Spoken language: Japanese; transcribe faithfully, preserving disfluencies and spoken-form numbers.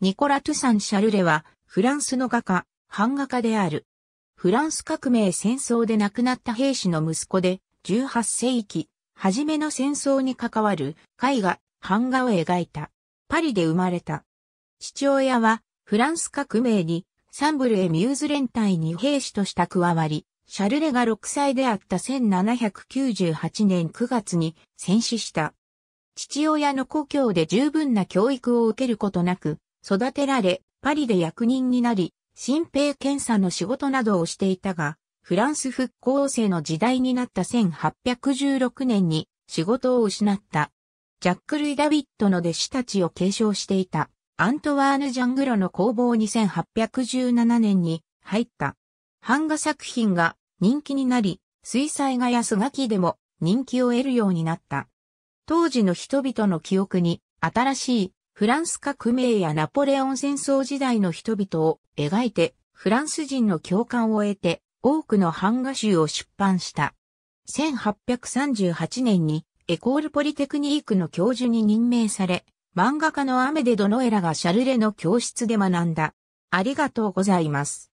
ニコラ・トゥサン・シャルレは、フランスの画家、版画家である。フランス革命戦争で亡くなった兵士の息子で、じゅうはっせいき、初めの戦争に関わる絵画、版画を描いた。パリで生まれた。父親は、フランス革命に、サンブル・エ・ミューズ連隊に兵士として加わり、シャルレがろくさいであったせんななひゃくきゅうじゅうはちねんくがつに戦死した。父親の故郷で十分な教育を受けることなく、育てられ、パリで役人になり、新兵検査の仕事などをしていたが、フランス復興世の時代になったせんはっぴゃくじゅうろくねんに仕事を失った。ジャック・ルイ・ダビッドの弟子たちを継承していた、アントワーヌ・ジャングロの工房にせんはっぴゃくじゅうななねんに入った。版画作品が人気になり、水彩画や素描きでも人気を得るようになった。当時の人々の記憶に新しいフランス革命やナポレオン戦争時代の人々を描いてフランス人の共感を得て多くの版画集を出版した。せんはっぴゃくさんじゅうはちねんにエコールポリテクニークの教授に任命され、漫画家のアメデ・ドノエラがシャルレの教室で学んだ。ありがとうございます。